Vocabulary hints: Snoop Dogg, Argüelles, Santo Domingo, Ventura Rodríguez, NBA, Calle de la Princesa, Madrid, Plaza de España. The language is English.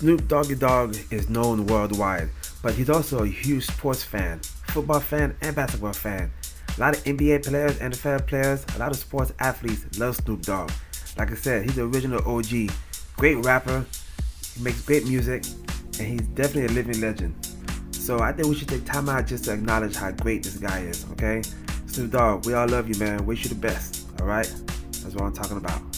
Snoop Dogg is known worldwide, but he's also a huge sports fan, football fan and basketball fan. A lot of NBA players, NFL players, a lot of sports athletes love Snoop Dogg. Like I said, he's the original OG, great rapper, he makes great music, and he's definitely a living legend. So I think we should take time out just to acknowledge how great this guy is, okay? Snoop Dogg, we all love you, man. Wish you the best, alright? That's what I'm talking about.